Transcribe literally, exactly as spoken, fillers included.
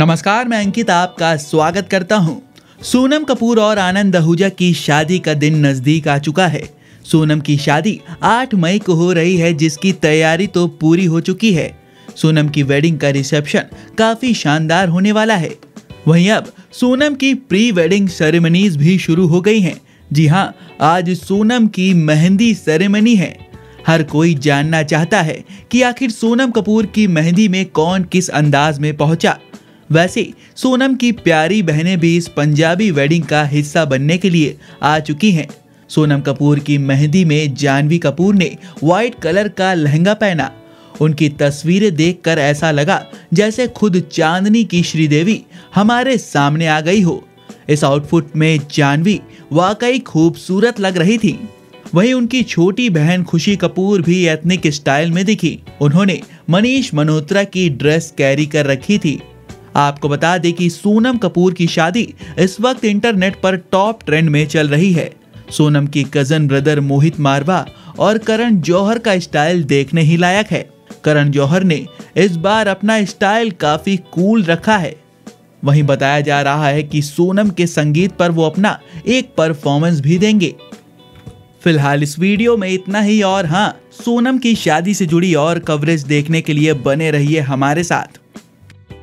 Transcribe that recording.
नमस्कार, मैं अंकित आपका स्वागत करता हूं। सोनम कपूर और आनंद आहूजा की शादी का दिन नज़दीक आ चुका है। सोनम की शादी आठ मई को हो रही है, जिसकी तैयारी तो पूरी हो चुकी है। सोनम की वेडिंग का रिसेप्शन काफ़ी शानदार होने वाला है। वहीं अब सोनम की प्री वेडिंग सेरेमनीज भी शुरू हो गई हैं। जी हाँ, आज सोनम की मेहंदी सेरेमनी है। हर कोई जानना चाहता है कि आखिर सोनम कपूर की मेहंदी में कौन किस अंदाज में पहुंचा। वैसे सोनम की प्यारी बहनें भी इस पंजाबी वेडिंग का हिस्सा बनने के लिए आ चुकी हैं। सोनम कपूर की मेहंदी में जाह्नवी कपूर ने वाइट कलर का लहंगा पहना। उनकी तस्वीरें देखकर ऐसा लगा जैसे खुद चांदनी की श्रीदेवी हमारे सामने आ गई हो। इस आउटफिट में जाह्नवी वाकई खूबसूरत लग रही थी। वहीं उनकी छोटी बहन खुशी कपूर भी एथनिक स्टाइल में दिखी। उन्होंने मनीष मल्होत्रा की ड्रेस कैरी कर रखी थी। आपको बता दें कि सोनम कपूर की शादी इस वक्त इंटरनेट पर टॉप ट्रेंड में चल रही है। सोनम की कजन ब्रदर मोहित मारवा और करण जौहर का स्टाइल देखने ही लायक है। करण जौहर ने इस बार अपना स्टाइल काफी कूल रखा है। वहीं बताया जा रहा है कि सोनम के संगीत पर वो अपना एक परफॉर्मेंस भी देंगे। फिलहाल इस वीडियो में इतना ही, और हाँ, सोनम की शादी से जुड़ी और कवरेज देखने के लिए बने रहिए हमारे साथ।